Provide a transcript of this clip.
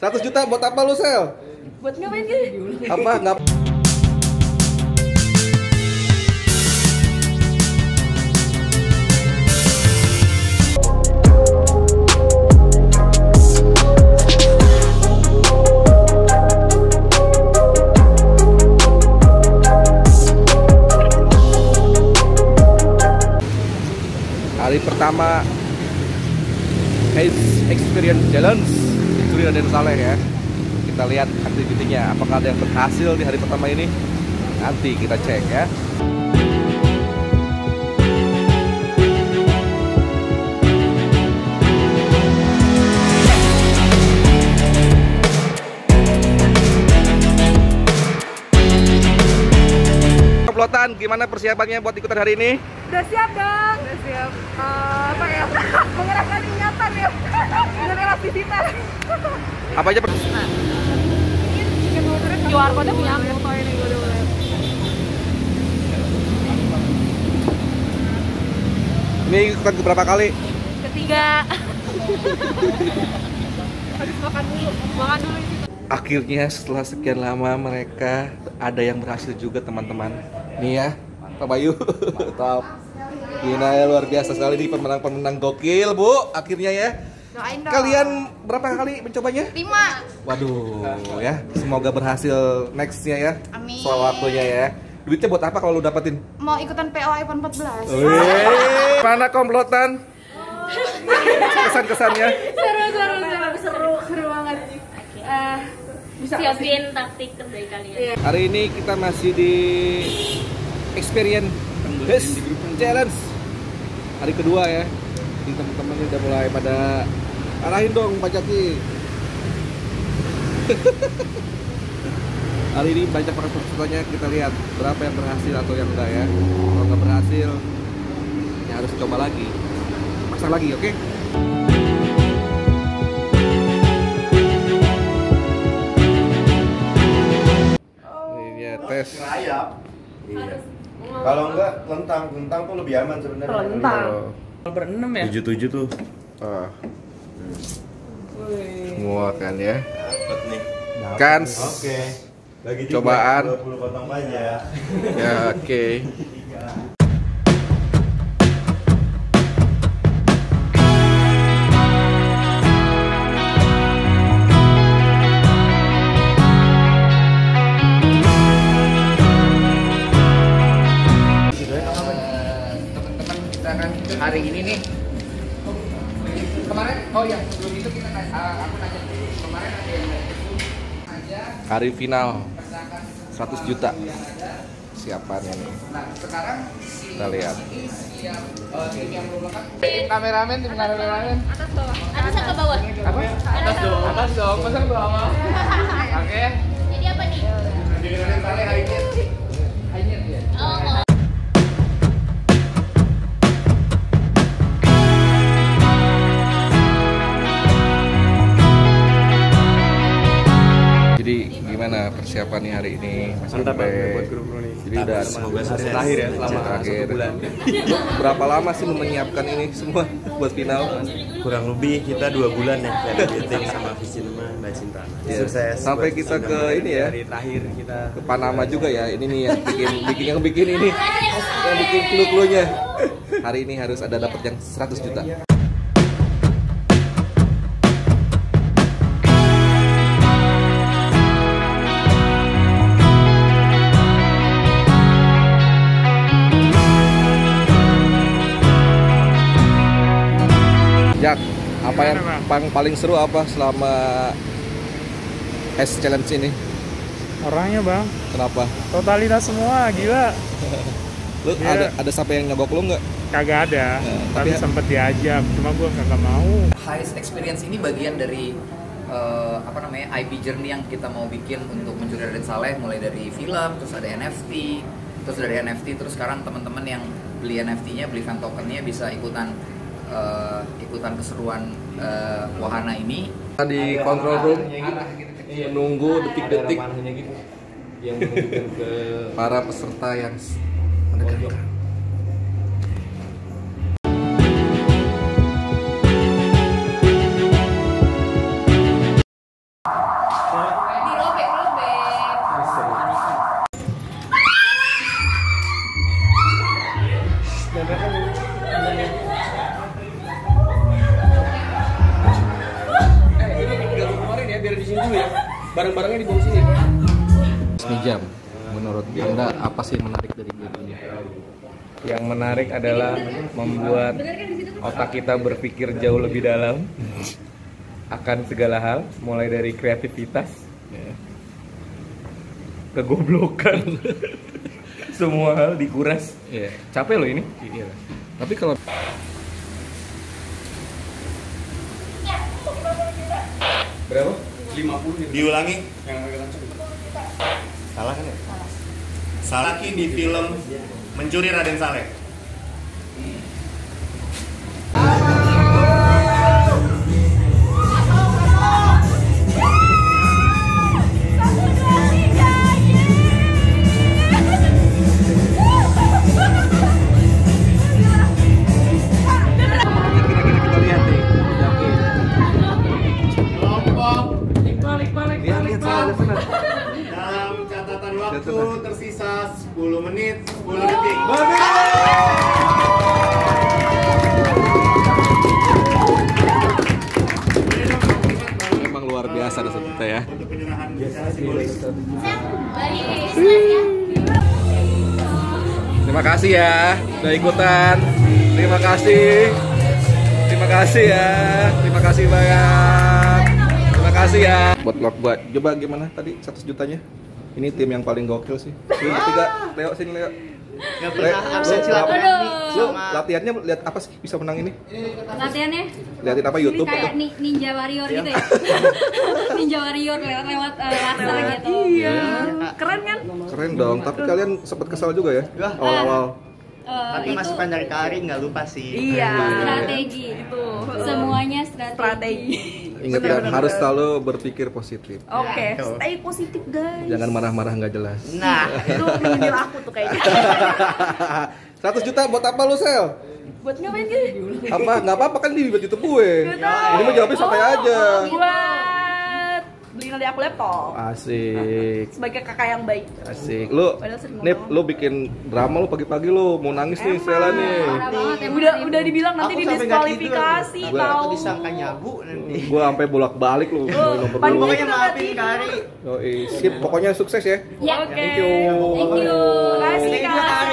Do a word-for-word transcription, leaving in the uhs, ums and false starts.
seratus juta buat apa lu, Sel? Buat ngapain gitu? Apa? Ngap Hari pertama Heist Experience Challenge Juri dan Saleh ya. Kita lihat aktivitinya, apakah ada yang berhasil di hari pertama ini. Nanti kita cek ya. Pelotan, gimana persiapannya buat ikutan hari ini? Udah siap dong. Udah siap. Uh, apa ya? Mengerahkan ingatan ya. Mengerahkan aktivitas. Apa aja persiapan? Q R code-nya punya aku. Ini ikutan berapa kali? Ketiga. Harus makan dulu. Makan dulu ini. Akhirnya setelah sekian lama mereka ada yang berhasil juga teman-teman. Nih ya, Pak Bayu, top. Gila ya, luar biasa sekali nih pemenang-pemenang gokil, Bu. Akhirnya ya. Doain dong. Kalian berapa kali mencobanya? Lima. Waduh, ya. Semoga berhasil nextnya ya. Amin. Soal waktunya ya. Duitnya buat apa kalau lu dapetin? Mau ikutan P O I PON empat belas. Wih. Mana komplotan? Kesan-kesannya? Seru-seru, seru, seru banget. Uh, Bisa siapin taktik terbaik kalian. Yeah. Hari ini kita masih di Experience Challenge hari kedua ya. Jadi teman-teman udah mulai pada arahin dong Pak Jati. Hari ini banyak banget pesertanya, kita lihat berapa yang berhasil atau yang enggak ya. Kalau nggak berhasil ya harus coba lagi, pasang lagi, oke? Okay? Iya. Kalau enggak lentang, lentang tuh lebih aman sebenarnya. Lentang. Kalau berenam ya. Tujuh tujuh tuh. Ah. Semua kan ya. Dapat nih. Kan. Oke. Lagi cobaan. dua puluh potong banyak. Ya oke. Hari ini nih kemarin, oh ya sebelum itu kita uh, aku nanya kemarin ada yang aja hari final seratus juta siapannya nih. Nah sekarang kita lihat kameramen, tim kameramen atas bawah, atas ke bawah, apa atas dong, atas dong, pasang ke bawah. Oke, jadi apa nih hari ini? Gimana persiapannya hari ini? Mantap banget buat grup ini. Jadi udah semoga sukses terakhir ya selama satu bulan. Berapa lama sih menyiapkan ini semua buat final? Kurang lebih kita dua bulan ya dari meeting sama Vicinema dan Cinta. Sukses. Sampai kita ke ini ya. Hari terakhir kita ke Panama juga ya. Ini nih yang bikin bikin yang bikin ini. Yang bikin clue-cluenya. Hari ini harus ada dapat yang seratus juta. Jak, apa yang paling, paling seru apa selama Heist Challenge ini? Orangnya bang. Kenapa? Totalitas semua, gila. Lu gila. Ada, ada sampai yang nyogok lu nggak? Kagak ada, nah, tapi, tapi sempet diajak, cuma gue kagak mau. Heist Experience ini bagian dari uh, apa namanya I P journey yang kita mau bikin untuk mencuri Dan Saleh, mulai dari film, terus ada N F T, terus dari N F T, terus sekarang teman-teman yang beli N F T-nya, beli fan token-nya bisa ikutan. Uh, ikutan keseruan uh, wahana ini di control room menunggu detik-detik yang menunjukkan ke para peserta yang menegangkan. Dirobek-robek. Eh, ini udah kemarin ya, biar di sini dulu ya. Barang-barangnya dibawa sini. Jam. Menurut Anda apa sih yang menarik dari game ini? Yang menarik adalah membuat otak kita berpikir jauh lebih dalam akan segala hal, mulai dari kreativitas, kegoblokan, semua hal dikuras. Yeah. Capek loh ini. Iya. Tapi kalau berapa? lima puluh. Diulangi. Yang salah kan ya? Salah. Salaki di film Mencuri Raden Saleh. Tersisa sepuluh menit sepuluh detik. Memang luar biasa dasar kita ya. Untuk penyerahan secara simbolis. Terima kasih ya sudah ikutan. Terima kasih. Terima kasih ya. Terima kasih banyak. Terima kasih ya. Buat vlog buat coba gimana tadi seratus jutanya? Ini tim yang paling gokil sih. Lu bertiga, Leo sini Leo. Enggak pernah absen silaturahmi. Latihannya lihat apa sih bisa menang ini? Latihannya? Lihatin apa YouTube ini kayak atau? Ninja Warrior ya. Gitu ya. Ninja Warrior lewat lewat uh, laser gitu. Iya. Keren kan? Keren dong, tapi kalian sempat kesal juga ya? Awal-awal. Uh, tapi masih panjang kari nggak lupa sih. Iya, strategi itu. Semuanya strategi. strategi. Ingat ya, harus selalu berpikir positif. Oke, okay. Nah, stay positif guys. Jangan marah-marah nggak jelas. Nah, itu menyindir aku tuh kayaknya. seratus juta buat apa lu Sel? Buat ngapain sih? Apa? Nggak apa-apa kan di YouTube gue. Ini mau jawabin santai oh, aja. Buat beliin adik aku laptop. Asik. Sebagai kakak yang baik. Asik. Lu, Nip, lu bikin drama lu pagi-pagi lu mau nangis emang, nih Sela nih. Udah udah dibilang nanti didiskualifikasi tau. Aku disangka nyabu nanti. Gua sampai bolak-balik lu. Pokoknya maafin Kari. Sip, pokoknya sukses ya. Oke. Thank you. Thank you. Terima kasih Kari.